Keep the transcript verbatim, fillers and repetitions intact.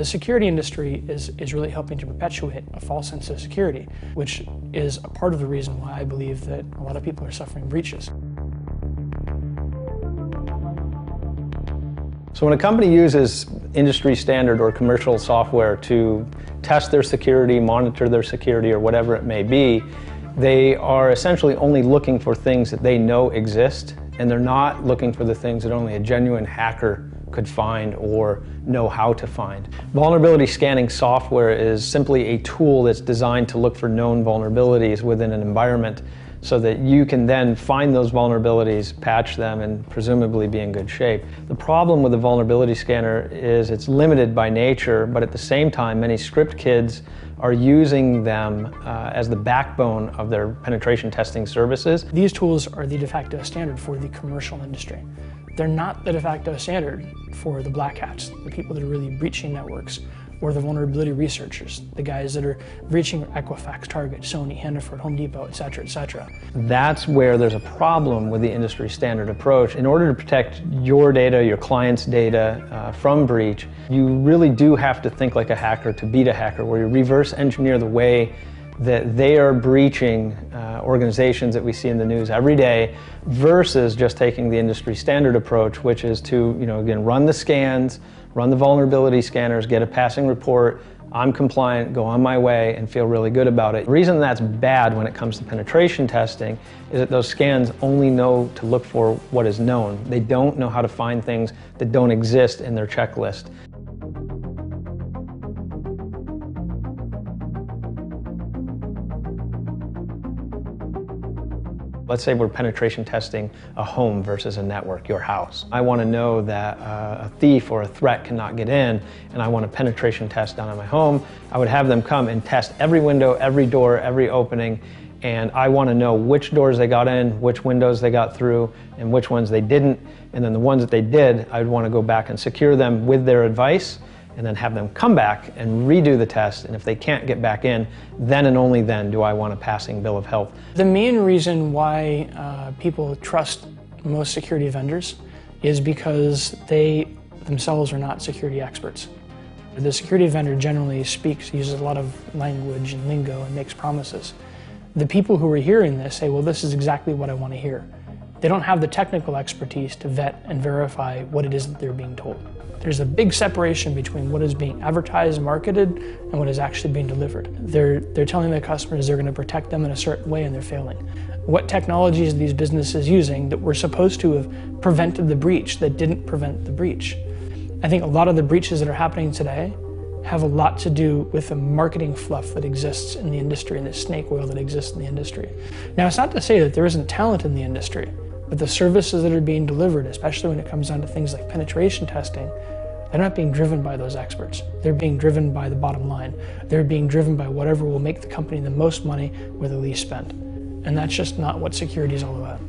The security industry is, is really helping to perpetuate a false sense of security, which is a part of the reason why I believe that a lot of people are suffering breaches. So when a company uses industry standard or commercial software to test their security, monitor their security, or whatever it may be, they are essentially only looking for things that they know exist, and they're not looking for the things that only a genuine hacker could find or know how to find. Vulnerability scanning software is simply a tool that's designed to look for known vulnerabilities within an environment so that you can then find those vulnerabilities, patch them, and presumably be in good shape. The problem with the vulnerability scanner is it's limited by nature, but at the same time, many script kids are using them uh, as the backbone of their penetration testing services. These tools are the de facto standard for the commercial industry. They're not the de facto standard for the black hats, the people that are really breaching networks, or the vulnerability researchers, the guys that are breaching Equifax, Target, Sony, Hannaford, Home Depot, et cetera, et cetera. That's where there's a problem with the industry standard approach. In order to protect your data, your client's data uh, from breach, you really do have to think like a hacker to beat a hacker, where you reverse engineer the way that they are breaching uh, organizations that we see in the news every day, versus just taking the industry standard approach, which is to, you know, again, run the scans, run the vulnerability scanners, get a passing report, I'm compliant, go on my way, and feel really good about it. The reason that's bad when it comes to penetration testing is that those scans only know to look for what is known. They don't know how to find things that don't exist in their checklist. Let's say we're penetration testing a home versus a network, your house. I want to know that uh, a thief or a threat cannot get in, and I want a penetration test done on my home. I would have them come and test every window, every door, every opening, and I want to know which doors they got in, which windows they got through, and which ones they didn't. And then the ones that they did, I'd want to go back and secure them with their advice, and then have them come back and redo the test, and if they can't get back in, then and only then do I want a passing bill of health. The main reason why uh, people trust most security vendors is because they themselves are not security experts. The security vendor generally speaks, uses a lot of language and lingo, and makes promises. The people who are hearing this say, well, this is exactly what I want to hear. They don't have the technical expertise to vet and verify what it is that they're being told. There's a big separation between what is being advertised, marketed, and what is actually being delivered. They're, they're telling their customers they're going to protect them in a certain way, and they're failing. What technologies are these businesses using that were supposed to have prevented the breach that didn't prevent the breach? I think a lot of the breaches that are happening today have a lot to do with the marketing fluff that exists in the industry and the snake oil that exists in the industry. Now, it's not to say that there isn't talent in the industry. But the services that are being delivered, especially when it comes down to things like penetration testing, they're not being driven by those experts. They're being driven by the bottom line. They're being driven by whatever will make the company the most money with the least spent. And that's just not what security is all about.